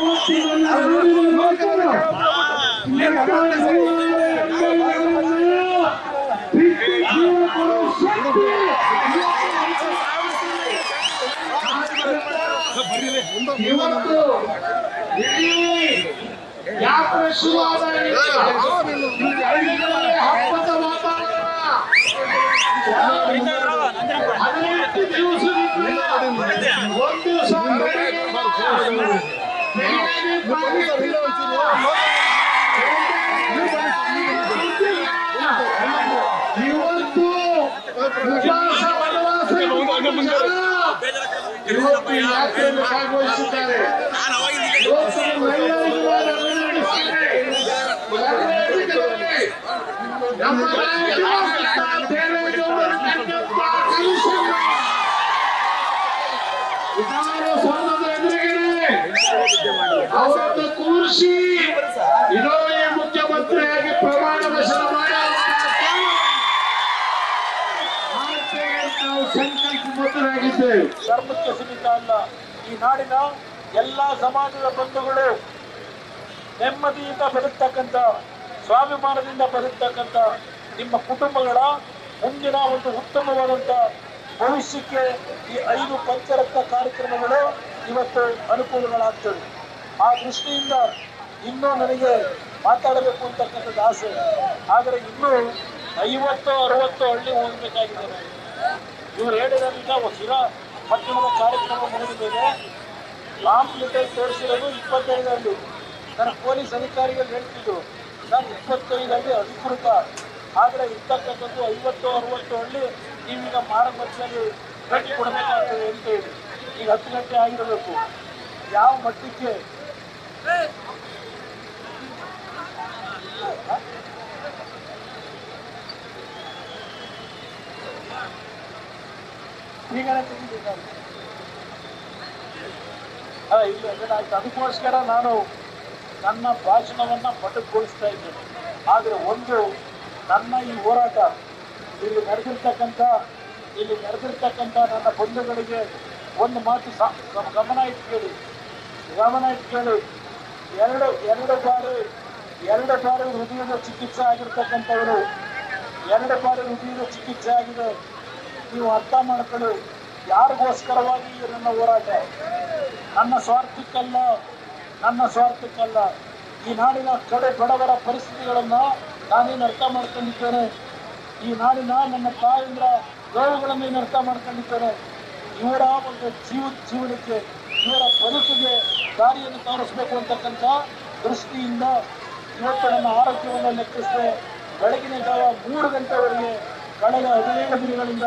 يا أول كرسي إلهي مكتبتي بمعنى مسلمانا ಆ ದೃಷ್ಟಿಯಿಂದ ಇನ್ನೂ ನನಗೆ ಮಾತಾಡಬೇಕು ಅಂತಕ್ಕಂತ ಆಸೆ ಆದರೆ ಇನ್ನೂ 50 60 ಹಳ್ಳಿ ಹೋಗಬೇಕಾಗಿದೆ ನಾನು ಇವರು ಹೇಳಿದಂತ ವಸಿರಾ ಮತ್ತಿನ ಕಾರ್ಯಕ್ರಮ ಮುಗಿದ ಮೇಲೆ ಲಾಂಪ್ ಲಿಟಲ್ ತೋರಿಸಿರೋದು 25 ಹಳ್ಳಿ ನಾನು ಪೊಲೀಸ್ ಅಧಿಕಾರಿಗಳು ಹೇಳ್ತಿದ್ರು ನಾನು 25 ಹಳ್ಳಿ ಅಧಿಕೃತ ಆದರೆ ಇರ್ತಕ್ಕಂಥದ್ದು 50 60 ಹಳ್ಳಿ ನೀವೀಗ ಮಾರ್ಗದಲ್ಲಿ ಕಟ್ಟಿ ಕೊಡಬೇಕಾಗ್ತದೆ ಅಂತ ಹೇಳಿ ಈಗ 10 ಗಂಟೆ ಆಗಿರಬೇಕು ಯಾವ ಮಟ್ಟಿಗೆ ಅದಕ್ಕೋಸ್ಕರ ನಾನು ನನ್ನ ಭಾಷಣವನ್ನು ಮಟ್ಟಗೊಳಿಸ್ತಾ ಇದ್ದೇನೆ ಆದರೆ ಒಂದು ನನ್ನ ಈ ಹೋರಾಟ ಇಲ್ಲಿ ನಡೆದಿರ್ತಕ್ಕಂಥ ನನ್ನ ಬಂಧುಗಳಿಗೆ ಒಂದು ಮಾತು ಗಮನ ಇಟ್ಕೊಳ್ಳಿ ಎರಡು ಬಾರಿ ಹೃದಯದ ಚಿಕಿತ್ಸೆ ಆಗಿರ್ತಕ್ಕಂಥವರು ಚಿಕಿತ್ಸೆ ಆಗಿದೆ ನೀವು ಅರ್ಥ ಮಾಡ್ಕೊಳ್ಳಿ ಯಾರಿಗೋಸ್ಕರವಾಗಿ ನನ್ನ ಹೋರಾಟ ನನ್ನ ಸ್ವಾರ್ಥಕ್ಕಲ್ಲ ಈ ನಾಡಿನ ಕಡೆ ಬಡವರ ಪರಿಸ್ಥಿತಿಗಳನ್ನು ನಾನೇನು ಅರ್ಥ ಮಾಡ್ಕೊಂಡಿದ್ದೇನೆ ಈ ನಾಡಿನ ನನ್ನ ತಾಯಿಂದ ರೋಗಗಳನ್ನು ಏನು ಅರ್ಥ ಮಾಡ್ಕೊಂಡಿದ್ದೇನೆ ಇವರ ಒಂದು ಜೀವನಕ್ಕೆ ಇವರ ಬದುಕಿಗೆ ದಾರಿಯನ್ನು ತೋರಿಸಬೇಕು ಅಂತಕ್ಕಂಥ ದೃಷ್ಟಿಯಿಂದ ಇವತ್ತು ನಮ್ಮ ಆರೋಗ್ಯವನ್ನು ಲೆಕ್ಕಿಸದೆ ಬೆಳಗಿನ ಜಾವ 3 ಗಂಟೆವರೆಗೆ ಕಳೆದ 17 ದಿನಗಳಿಂದ